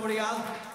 obrigado.